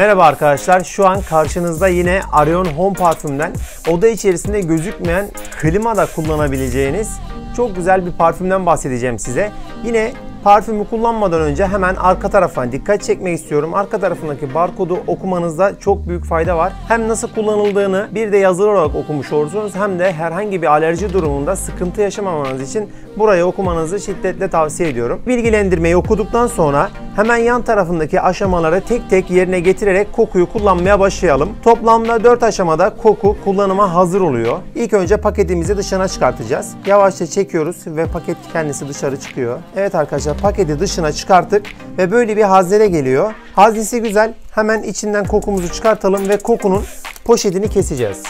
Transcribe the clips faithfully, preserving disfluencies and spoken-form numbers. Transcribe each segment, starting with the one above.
Merhaba arkadaşlar, şu an karşınızda yine Arion Home parfümden oda içerisinde gözükmeyen klimada kullanabileceğiniz çok güzel bir parfümden bahsedeceğim size. Yine parfümü kullanmadan önce hemen arka tarafına dikkat çekmek istiyorum. Arka tarafındaki barkodu okumanızda çok büyük fayda var. Hem nasıl kullanıldığını bir de yazılı olarak okumuş olursunuz, hem de herhangi bir alerji durumunda sıkıntı yaşamamanız için burayı okumanızı şiddetle tavsiye ediyorum. Bilgilendirmeyi okuduktan sonra hemen yan tarafındaki aşamaları tek tek yerine getirerek kokuyu kullanmaya başlayalım. Toplamda dört aşamada koku kullanıma hazır oluyor. İlk önce paketimizi dışına çıkartacağız. Yavaşça çekiyoruz ve paket kendisi dışarı çıkıyor. Evet arkadaşlar, paketi dışına çıkarttık ve böyle bir hazneye geliyor. Haznesi güzel. Hemen içinden kokumuzu çıkartalım ve kokunun poşetini keseceğiz.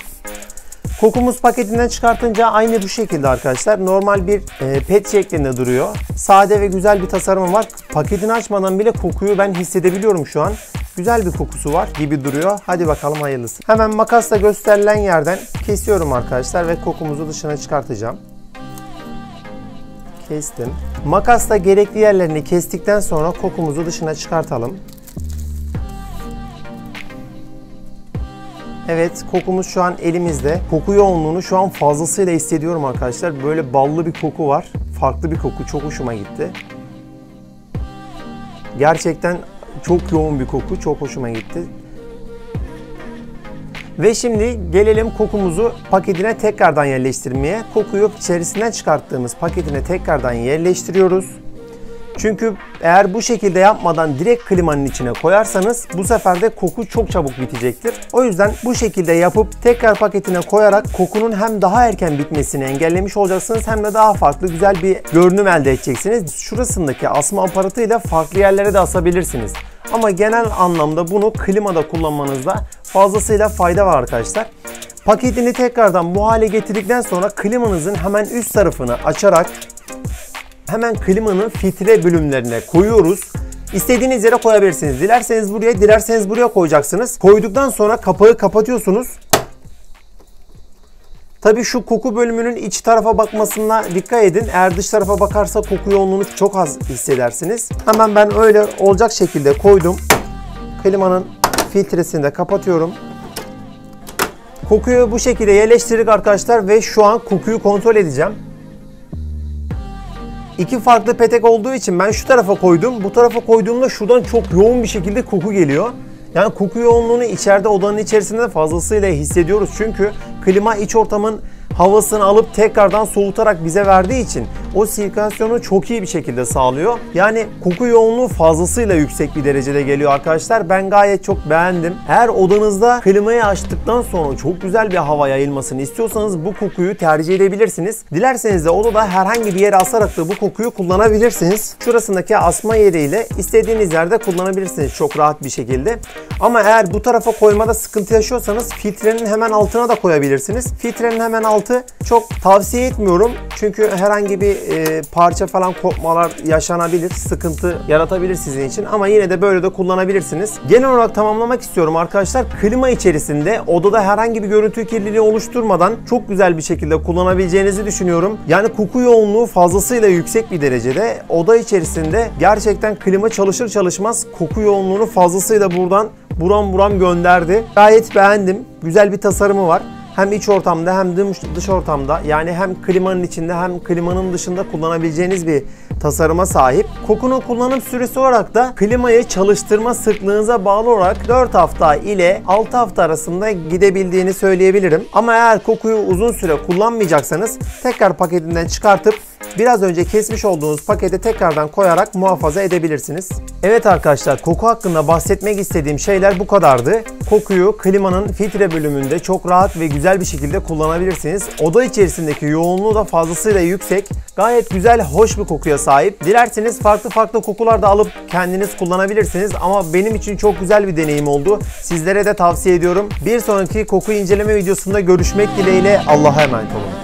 Kokumuz paketinden çıkartınca aynı bu şekilde arkadaşlar. Normal bir pet şeklinde duruyor. Sade ve güzel bir tasarımı var. Paketini açmadan bile kokuyu ben hissedebiliyorum şu an. Güzel bir kokusu var gibi duruyor. Hadi bakalım hayırlısı. Hemen makasla gösterilen yerden kesiyorum arkadaşlar ve kokumuzu dışına çıkartacağım. Kestim. Makasla gerekli yerlerini kestikten sonra kokumuzu dışına çıkartalım. Evet, kokumuz şu an elimizde. Koku yoğunluğunu şu an fazlasıyla hissediyorum arkadaşlar. Böyle ballı bir koku var. Farklı bir koku. Çok hoşuma gitti. Gerçekten çok yoğun bir koku. Çok hoşuma gitti. Ve şimdi gelelim kokumuzu paketine tekrardan yerleştirmeye. Kokuyu içerisinden çıkarttığımız paketine tekrardan yerleştiriyoruz. Çünkü eğer bu şekilde yapmadan direkt klimanın içine koyarsanız bu sefer de koku çok çabuk bitecektir. O yüzden bu şekilde yapıp tekrar paketine koyarak kokunun hem daha erken bitmesini engellemiş olacaksınız, hem de daha farklı güzel bir görünüm elde edeceksiniz. Şurasındaki asma aparatıyla farklı yerlere de asabilirsiniz. Ama genel anlamda bunu klimada kullanmanızda fazlasıyla fayda var arkadaşlar. Paketini tekrardan bu hale getirdikten sonra klimanızın hemen üst tarafını açarak hemen klimanın filtre bölümlerine koyuyoruz. İstediğiniz yere koyabilirsiniz. Dilerseniz buraya, dilerseniz buraya koyacaksınız. Koyduktan sonra kapağı kapatıyorsunuz. Tabii şu koku bölümünün iç tarafa bakmasına dikkat edin. Eğer dış tarafa bakarsa koku yoğunluğunu çok az hissedersiniz. Hemen ben öyle olacak şekilde koydum. Klimanın filtresini de kapatıyorum. Kokuyu bu şekilde yerleştirdik arkadaşlar ve şu an kokuyu kontrol edeceğim. İki farklı petek olduğu için ben şu tarafa koydum. Bu tarafa koyduğumda şuradan çok yoğun bir şekilde koku geliyor. Yani koku yoğunluğunu içeride, odanın içerisinde fazlasıyla hissediyoruz. Çünkü klima iç ortamın havasını alıp tekrardan soğutarak bize verdiği için o sirkülasyonu çok iyi bir şekilde sağlıyor. Yani koku yoğunluğu fazlasıyla yüksek bir derecede geliyor arkadaşlar. Ben gayet çok beğendim. Eğer odanızda klimayı açtıktan sonra çok güzel bir hava yayılmasını istiyorsanız bu kokuyu tercih edebilirsiniz. Dilerseniz de odada herhangi bir yere asarak da bu kokuyu kullanabilirsiniz. Şurasındaki asma yeriyle istediğiniz yerde kullanabilirsiniz çok rahat bir şekilde. Ama eğer bu tarafa koymada sıkıntı yaşıyorsanız filtrenin hemen altına da koyabilirsiniz. Filtrenin hemen altı çok tavsiye etmiyorum. Çünkü herhangi bir e, parça falan kopmalar yaşanabilir. Sıkıntı yaratabilir sizin için. Ama yine de böyle de kullanabilirsiniz. Genel olarak tamamlamak istiyorum arkadaşlar. Klima içerisinde odada herhangi bir görüntü kirliliği oluşturmadan çok güzel bir şekilde kullanabileceğinizi düşünüyorum. Yani koku yoğunluğu fazlasıyla yüksek bir derecede. Oda içerisinde gerçekten klima çalışır çalışmaz koku yoğunluğunu fazlasıyla buradan buram buram gönderdi. Gayet beğendim. Güzel bir tasarımı var. Hem iç ortamda hem dış ortamda, yani hem klimanın içinde hem klimanın dışında kullanabileceğiniz bir tasarıma sahip. Kokunun kullanım süresi olarak da klimayı çalıştırma sıklığınıza bağlı olarak dört hafta ile altı hafta arasında gidebildiğini söyleyebilirim. Ama eğer kokuyu uzun süre kullanmayacaksanız tekrar paketinden çıkartıp biraz önce kesmiş olduğunuz pakete tekrardan koyarak muhafaza edebilirsiniz. Evet arkadaşlar, koku hakkında bahsetmek istediğim şeyler bu kadardı. Kokuyu klimanın filtre bölümünde çok rahat ve güzel bir şekilde kullanabilirsiniz. Oda içerisindeki yoğunluğu da fazlasıyla yüksek. Gayet güzel, hoş bir kokuya sahip. Dilerseniz farklı farklı kokular da alıp kendiniz kullanabilirsiniz. Ama benim için çok güzel bir deneyim oldu. Sizlere de tavsiye ediyorum. Bir sonraki koku inceleme videosunda görüşmek dileğiyle. Allah'a emanet olun.